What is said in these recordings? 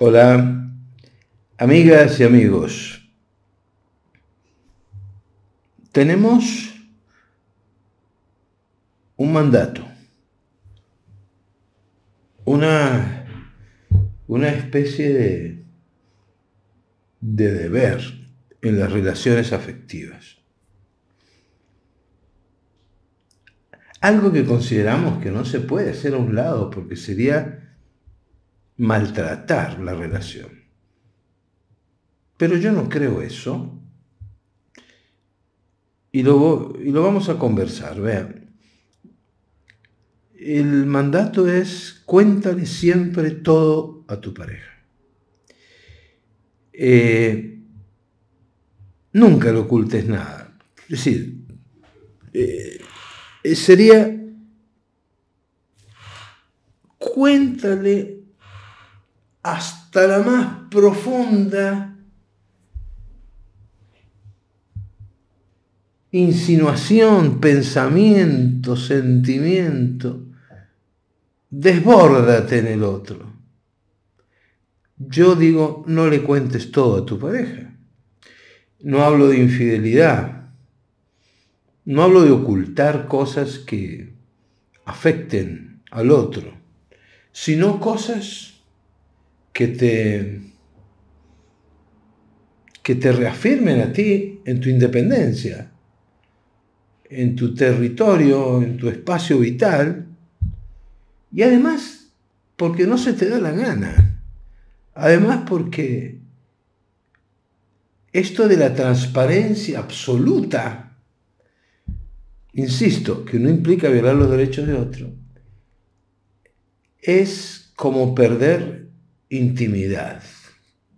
Hola, amigas y amigos. Tenemos un mandato, una especie de deber en las relaciones afectivas. Algo que consideramos que no se puede hacer a un lado porque sería maltratar la relación. Pero yo no creo eso. Y lo vamos a conversar. Vean, el mandato es: cuéntale siempre todo a tu pareja. Nunca le ocultes nada. Es decir, sería: cuéntale hasta la más profunda insinuación, pensamiento, sentimiento. Desbórdate en el otro. Yo digo, no le cuentes todo a tu pareja. No hablo de infidelidad. No hablo de ocultar cosas que afecten al otro, sino cosas que te reafirmen a ti en tu independencia, en tu territorio, en tu espacio vital, y además porque no se te da la gana, además porque esto de la transparencia absoluta, insisto, que no implica violar los derechos de otro, es como perder intimidad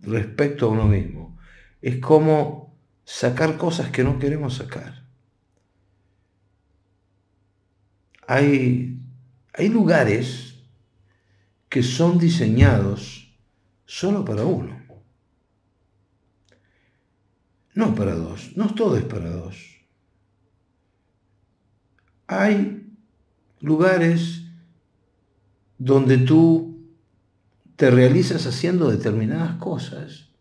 respecto a uno mismo. Es como sacar cosas que no queremos sacar. Hay lugares que son diseñados solo para uno, no para dos. No todo es para dos. Hay lugares donde tú te realizas haciendo determinadas cosas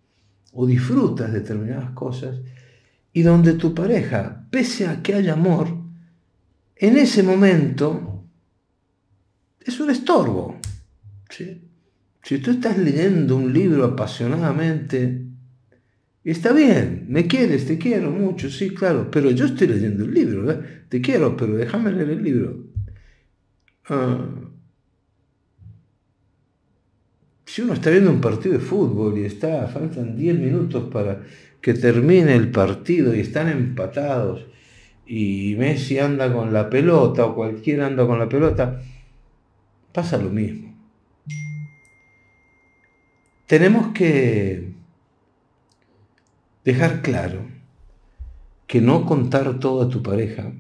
o disfrutas determinadas cosas, y donde tu pareja, pese a que haya amor, en ese momento es un estorbo, ¿sí? Si tú estás leyendo un libro apasionadamente, está bien, me quieres, te quiero mucho, sí, claro, pero yo estoy leyendo el libro, ¿verdad? Te quiero, pero déjame leer el libro. Si uno está viendo un partido de fútbol y faltan 10 minutos para que termine el partido y están empatados y Messi anda con la pelota o cualquiera anda con la pelota, pasa lo mismo. Tenemos que dejar claro que no contar todo a tu pareja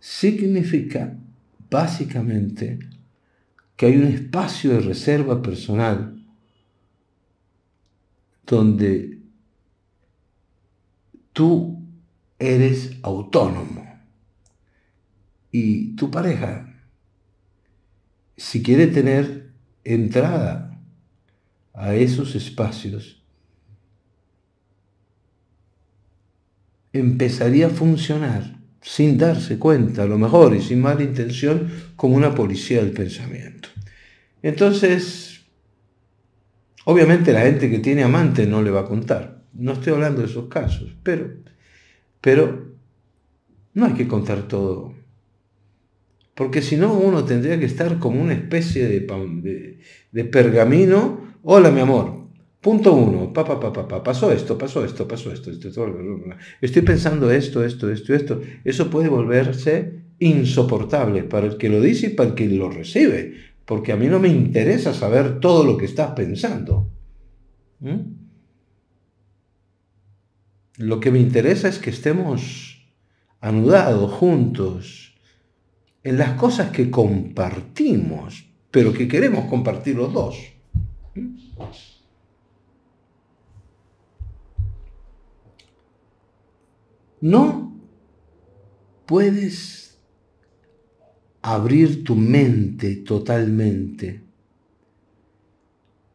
significa básicamente que hay un espacio de reserva personal donde tú eres autónomo y tu pareja, si quiere tener entrada a esos espacios, empezaría a funcionar sin darse cuenta, a lo mejor, y sin mala intención, como una policía del pensamiento. Entonces, obviamente la gente que tiene amante no le va a contar. No estoy hablando de esos casos, pero no hay que contar todo. Porque si no, uno tendría que estar como una especie de pergamino. Hola, mi amor. Punto 1, pasó esto, estoy pensando esto. Eso puede volverse insoportable para el que lo dice y para el que lo recibe, porque a mí no me interesa saber todo lo que estás pensando. Lo que me interesa es que estemos anudados, juntos, en las cosas que compartimos, pero que queremos compartir los dos. No puedes abrir tu mente totalmente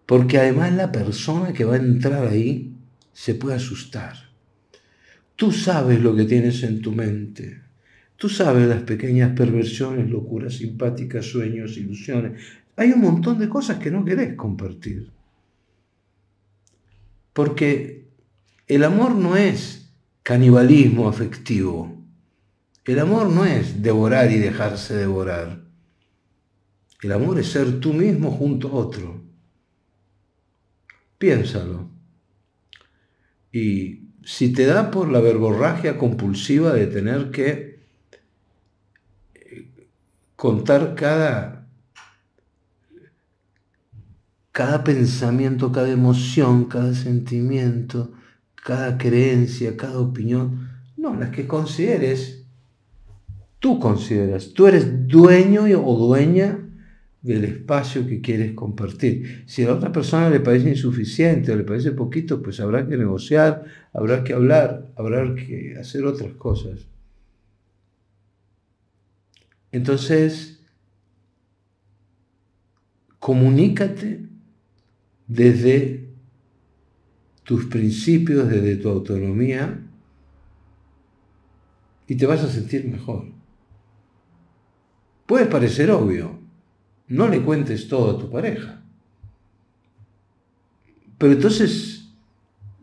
Porque además la persona que va a entrar ahí se puede asustar. Tú sabes lo que tienes en tu mente. Tú sabes las pequeñas perversiones, locuras simpáticas, sueños, ilusiones. Hay un montón de cosas que no querés compartir. Porque el amor no es canibalismo afectivo. El amor no es devorar y dejarse devorar. El amor es ser tú mismo junto a otro. Piénsalo. Y si te da por la verborragia compulsiva de tener que contar cada pensamiento, cada emoción, cada sentimiento, cada creencia, cada opinión, no, las que consideres, tú consideras, tú eres dueño o dueña del espacio que quieres compartir. Si a la otra persona le parece insuficiente o le parece poquito, pues habrá que negociar, habrá que hablar, habrá que hacer otras cosas. Entonces, comunícate desde tus principios, desde tu autonomía, y te vas a sentir mejor. Puede parecer obvio, no le cuentes todo a tu pareja. Pero entonces,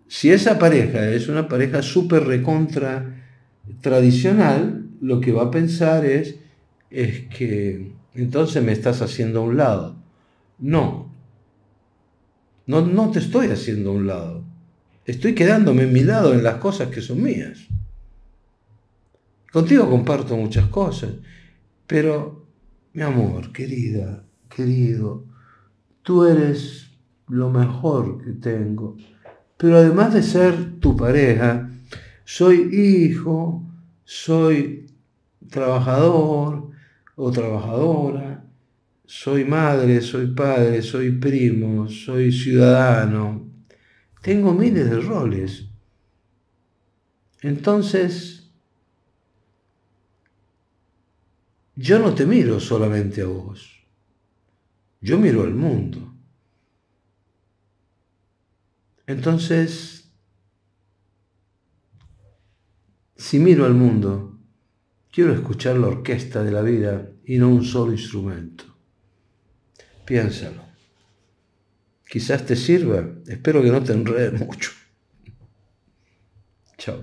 si esa pareja es una pareja súper recontra tradicional, lo que va a pensar es que entonces me estás haciendo a un lado. No te estoy haciendo a un lado. Estoy quedándome en mi lado en las cosas que son mías. Contigo comparto muchas cosas, pero... Mi amor, querida, querido, tú eres lo mejor que tengo. Pero además de ser tu pareja, soy hijo, soy trabajador o trabajadora, soy madre, soy padre, soy primo, soy ciudadano. Tengo miles de roles. Entonces... yo no te miro solamente a vos, yo miro al mundo. Entonces, si miro al mundo, quiero escuchar la orquesta de la vida y no un solo instrumento. Piénsalo. Quizás te sirva, espero que no te enrede mucho. Chao.